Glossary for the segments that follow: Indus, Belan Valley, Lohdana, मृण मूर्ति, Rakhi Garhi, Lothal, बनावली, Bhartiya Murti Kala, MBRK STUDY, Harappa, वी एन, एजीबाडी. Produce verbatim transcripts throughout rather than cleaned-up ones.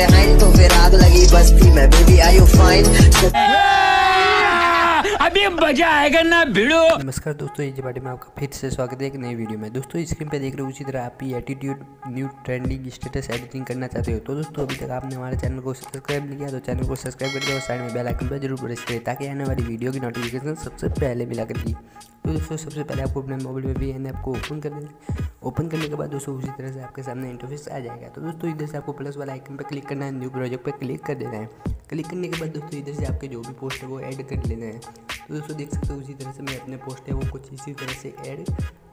बेहाइन तो फिर आग लगी बस्ती में बेबी आर यू फाइन अभी मजा आएगा ना भिड़ो। नमस्कार दोस्तों, एजीबाडी में आपका फिर से स्वागत है एक नई वीडियो में। दोस्तों स्क्रीन पे देख रहे हो उसी तरह आप भी attitude new trending status editing करना चाहते हो तो दोस्तों अभी तक आपने हमारे चैनल को सब्सक्राइब नहीं किया तो चैनल को सब्सक्राइब करके और साइड में बेल आइकन पर जरूर प्रेस करें ताकि आने वाली वीडियो की नोटिफिकेशन सबसे पहले मिला करती। तो दोस्तों सबसे पहले आपको अपने मोबाइल में वी एन ऐप को ओपन कर देना। ओपन करने के बाद दोस्तों उसी तरह से आपके सामने इंटरफेस आ जाएगा। तो दोस्तों इधर से आपको प्लस वाला आइकन पर क्लिक करना है, न्यू प्रोजेक्ट पर क्लिक कर देना है। क्लिक करने के बाद दोस्तों इधर से आपके जो भी पोस्ट है वो ऐड कर लेना है। तो दोस्तों देख सकते हो उसी तरह से मैं अपने पोस्ट है वो कुछ इसी तरह से ऐड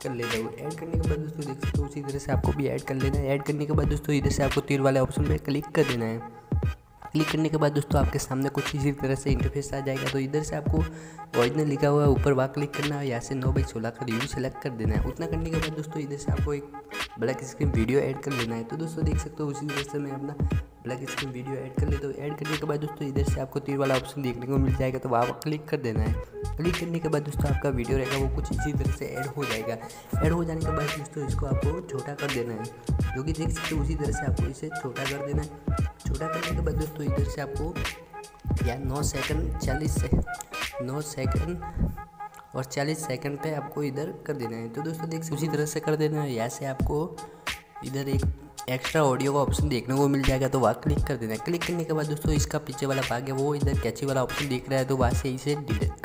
कर लेता हूँ। ऐड करने के बाद दोस्तों देख सकते हो उसी तरह से आपको भी ऐड कर लेना है। ऐड करने के बाद दोस्तों इधर से आपको तीर वाले ऑप्शन पर क्लिक कर देना है। क्लिक करने के बाद दोस्तों आपके सामने कुछ इसी तरह से इंटरफेस आ जाएगा। तो इधर से आपको ओरिजिनल लिखा हुआ है ऊपर वहाँ क्लिक करना है, यहाँ से नौ बाई सोलह का रिव्यू सेलेक्ट कर देना है। उतना करने के बाद दोस्तों इधर से आपको एक ब्लैक स्क्रीन वीडियो ऐड कर लेना है। तो दोस्तों देख सकते हो उसी तरह से मैं अपना ब्लैक स्क्रीन वीडियो ऐड कर लेता हूँ। ऐड करने के बाद दोस्तों इधर से आपको तीर वाला ऑप्शन देखने को मिल जाएगा तो वहाँ पर क्लिक कर देना है। क्लिक करने के बाद दोस्तों आपका वीडियो रहेगा वो कुछ इसी तरह से ऐड हो जाएगा। ऐड हो जाने के बाद दोस्तों इसको आपको छोटा कर देना है, जो कि देख सकते हो उसी तरह से आपको इसे छोटा कर देना है। छोटा करने के बाद दोस्तों इधर से आपको या नौ सेकंड चालीस से नौ सेकंड और चालीस सेकंड पे आपको इधर कर देना है। तो दोस्तों देख उसी तरह से कर देना है। यहाँ से आपको इधर एक एक्स्ट्रा ऑडियो का ऑप्शन देखने को मिल जाएगा तो वहाँ क्लिक कर देना है। क्लिक करने के बाद दोस्तों इसका पीछे वाला भाग है वो इधर कैची वाला ऑप्शन दिख रहा है तो वहाँ से इसे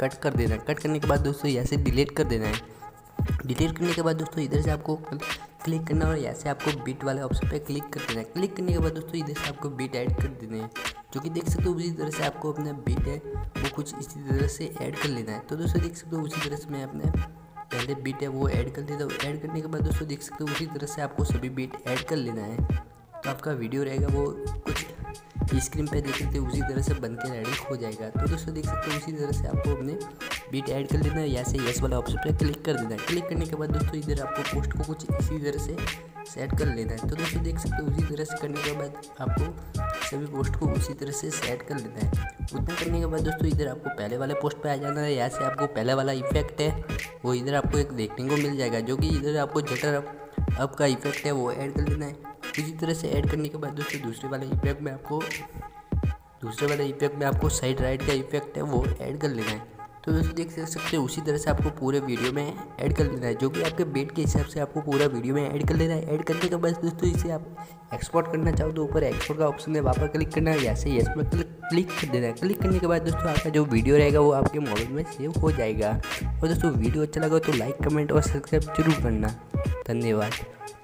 कट कर देना है। कट करने के बाद दोस्तों यहाँ से डिलीट कर देना है। डिलीट करने के बाद दोस्तों इधर से आपको क्लिक करना और यहाँ से आपको बीट वाले ऑप्शन पे क्लिक कर देना है। क्लिक करने के बाद दोस्तों इधर से आपको बीट ऐड कर देने हैं, जो कि देख सकते हो उसी तरह से आपको अपना बीट है वो कुछ इसी तरह से ऐड कर लेना है। तो दोस्तों देख सकते हो उसी तरह से मैं अपने पहले बीट है वो ऐड कर देता हूँ। ऐड करने के बाद दोस्तों देख सकते हो उसी तरह से आपको सभी बीट ऐड कर लेना है। तो आपका वीडियो रहेगा वो कुछ स्क्रीन पे देख सकते हो उसी तरह से बन के रेडी हो जाएगा। तो दोस्तों देख सकते हो उसी तरह से आपको अपने बीट ऐड कर लेना है। यहाँ से यस वाला ऑप्शन पे क्लिक कर देना है। क्लिक करने के बाद दोस्तों इधर आपको पोस्ट को कुछ इसी तरह से सेट कर लेना है। तो दोस्तों देख सकते हो उसी तरह से करने के बाद आपको सभी पोस्ट को उसी तरह से सेट कर लेना है। उतना करने के बाद दोस्तों इधर आपको पहले वाले पोस्ट पे आ जाना है। यहाँ से आपको पहले वाला इफेक्ट है वो इधर आपको एक देखने को मिल जाएगा, जो कि इधर आपको जटर अप, अप का इफेक्ट है वो ऐड कर लेना है। इसी तरह से ऐड करने के बाद दोस्तों दूसरे वाले इफेक्ट में आपको दूसरे वाले इफेक्ट में आपको साइड राइट का इफेक्ट है वो ऐड कर लेना है। तो दोस्तों देख सकते हो उसी तरह से आपको पूरे वीडियो में ऐड कर लेना है, जो कि आपके बेट के हिसाब से आपको पूरा वीडियो में ऐड कर लेना है। ऐड करने के बाद दोस्तों इसे आप एक्सपोर्ट करना चाहो तो ऊपर एक्सपोर्ट का ऑप्शन है, वहाँ पर क्लिक करना है। यहाँ से यस पर क्लिक कर देना है। क्लिक करने के बाद दोस्तों आपका जो वीडियो रहेगा वो आपके मोबाइल में सेव हो जाएगा। और दोस्तों वीडियो अच्छा लगा तो लाइक कमेंट और सब्सक्राइब जरूर करना। धन्यवाद।